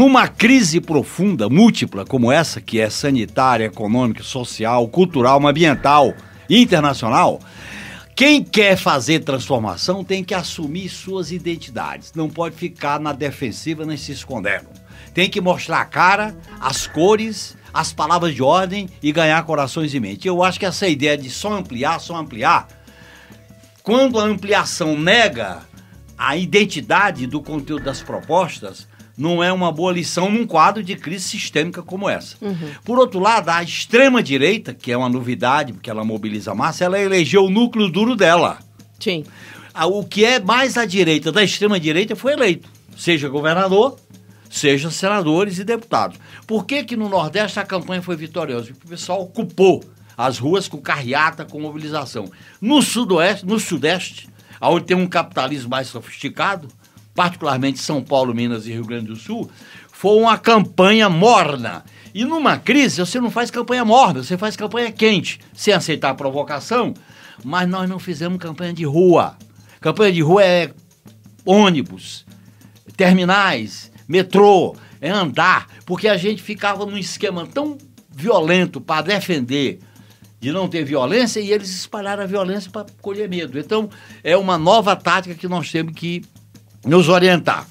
Numa crise profunda, múltipla, como essa, que é sanitária, econômica, social, cultural, ambiental e internacional, quem quer fazer transformação tem que assumir suas identidades. Não pode ficar na defensiva nem se escondendo. Tem que mostrar a cara, as cores, as palavras de ordem e ganhar corações e mente. Eu acho que essa ideia de só ampliar, quando a ampliação nega a identidade do conteúdo das propostas, não é uma boa lição num quadro de crise sistêmica como essa. Por outro lado, a extrema-direita, que é uma novidade, porque ela mobiliza a massa, ela elegeu o núcleo duro dela. Sim. O que é mais à direita da extrema-direita foi eleito, seja governador, seja senadores e deputados. Por que que no Nordeste a campanha foi vitoriosa? Porque o pessoal ocupou as ruas com carreata, com mobilização. No Sudoeste, no Sudeste, onde tem um capitalismo mais sofisticado, particularmente São Paulo, Minas e Rio Grande do Sul, foi uma campanha morna. E numa crise você não faz campanha morna, você faz campanha quente, sem aceitar a provocação, mas nós não fizemos campanha de rua. Campanha de rua é ônibus, terminais, metrô, é andar, porque a gente ficava num esquema tão violento para defender de não ter violência e eles espalharam a violência para colher medo. Então é uma nova tática que nós temos que nos orientar.